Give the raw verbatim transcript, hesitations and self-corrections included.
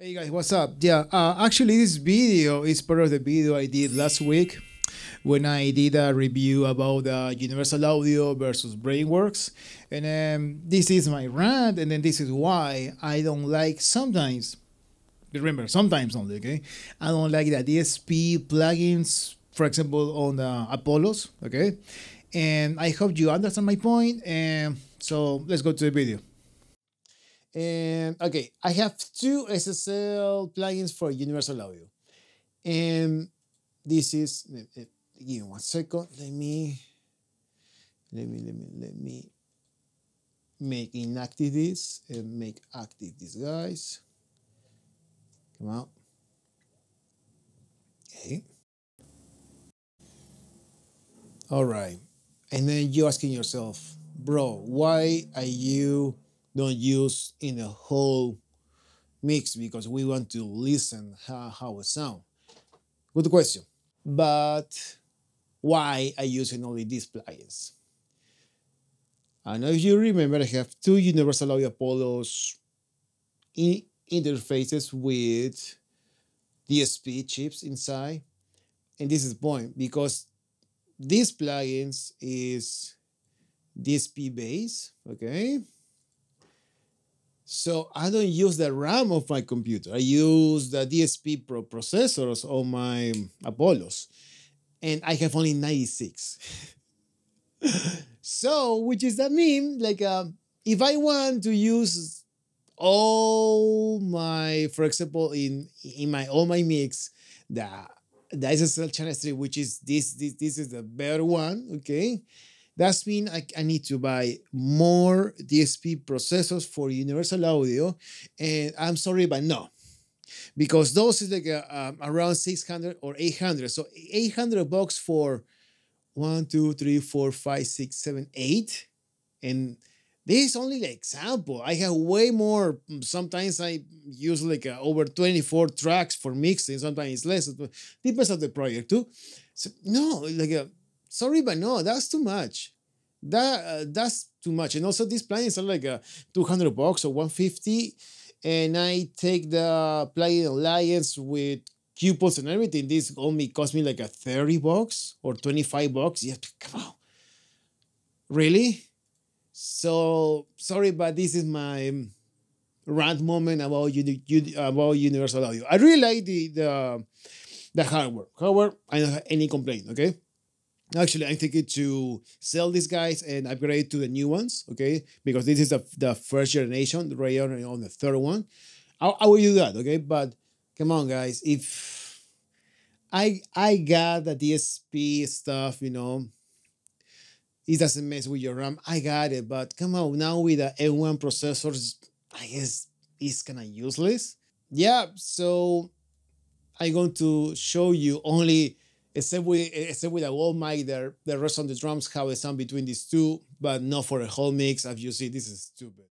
Hey guys, what's up? Yeah, uh, actually this video is part of the video I did last week when I did a review about uh, Universal Audio versus Brainworx. And um, this is my rant, and then this is why I don't like sometimes, remember, sometimes only, okay? I don't like the D S P plugins, for example, on the Apollos, okay? And I hope you understand my point, and so let's go to the video. And okay, I have two S S L plugins for Universal Audio, and this is. Give me one second. Let me, let me, let me, let me make inactive this and make active these guys. Come out. Okay. All right, and then you're asking yourself, bro, why are you? Don't use in the whole mix because we want to listen how, how it sounds. Good question. But why are you using only these plugins? And if you remember, I have two Universal Audio Apollos in interfaces with D S P chips inside. And this is the point, because these plugins is D S P based, okay? So I don't use the RAM of my computer. I use the D S P pro processors on my Apollos, and I have only ninety-six. So, which is that mean, like, uh, if I want to use all my, for example, in in my all my mix, the the S S L channel three, which is this this this is the better one, okay. That's mean I, I need to buy more D S P processors for Universal Audio, and I'm sorry, but no, because those is like a, um, around six hundred or eight hundred. So eight hundred bucks for one, two, three, four, five, six, seven, eight. And this is only the example. I have way more. Sometimes I use like a, over twenty-four tracks for mixing. Sometimes it's less. Depends on the project too. So no, like a, sorry, but no, that's too much. That uh, that's too much. And also these plugins are like a two hundred bucks or one fifty. And I take the Plugin Alliance with coupons and everything. This only cost me like a thirty bucks or twenty-five bucks. Yeah, come on. Really? So sorry, but this is my rant moment about uni uni about Universal Audio. I really like the the the hardware. Hardware, I don't have any complaint. Okay. Actually, I'm thinking to sell these guys and upgrade to the new ones, okay? Because this is the, the first generation, right on the third one. I, I will do that, okay? But come on, guys. If I I got the D S P stuff, you know, it doesn't mess with your RAM. I got it, but come on, now with the N one processors, I guess it's kind of useless. Yeah, so I'm going to show you only... Except with, except with a wall mic, the, the rest on the drums have a sound between these two, but not for a whole mix. As you see, this is stupid.